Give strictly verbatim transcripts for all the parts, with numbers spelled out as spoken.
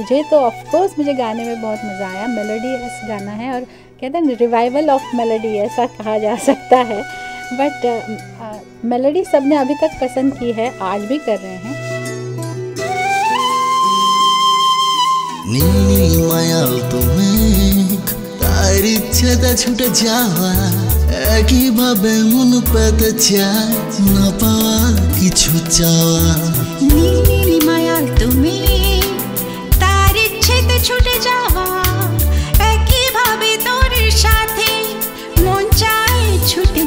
मुझे तो ऑफकोर्स मुझे गाने में बहुत मज़ा आया। मेलोडियस गाना है और कहते हैं रिवाइवल ऑफ मेलोडी ऐसा कहा जा सकता है। बट मेलोडी सब ने अभी तक पसंद की है, आज भी कर रहे हैं। नीली माया तुम्हें तारी छदा छूट जावा एकी भावे मन पेते चाय ना पावा किछु चावा। नीली माया तुम्हें तारी छदा छूट जावा एकी भावे तोर साथे मन चाय छूट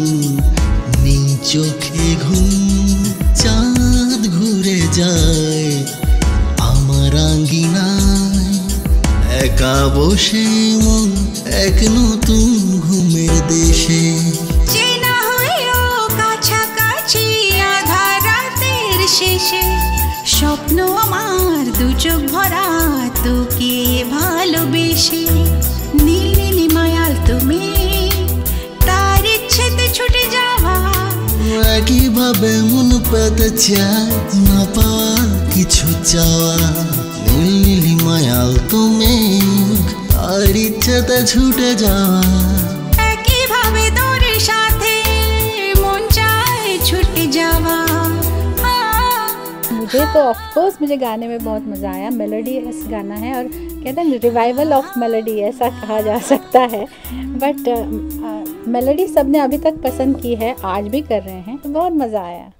नी चोखे घूम चाँद घुरे जाए आमार आंगिनाय एका बसे मन एक नतून घुमेर देशे चेना हलो काछाकाछि आधार रातेर शेषे स्वप्न आमार दु चोख भरा तोके भालोबेशे। नील नीलिमायाल तुमि तार इच्छाते छुटे जावा एकी भावे मन पेते चाय ना पावा किछु चावा। नील नीलिमायाल तुमि तार इच्छाते छुटे जावा एकी भावे तोर साथे मन चाय छुटे जावा। मुझे तो ऑफकोर्स मुझे गाने में बहुत मज़ा आया। मेलोडियस गाना है और कहते हैं रिवाइवल ऑफ मेलोडी ऐसा कहा जा सकता है। बट मेलोडी सब ने अभी तक पसंद की है, आज भी कर रहे हैं, तो बहुत मज़ा आया।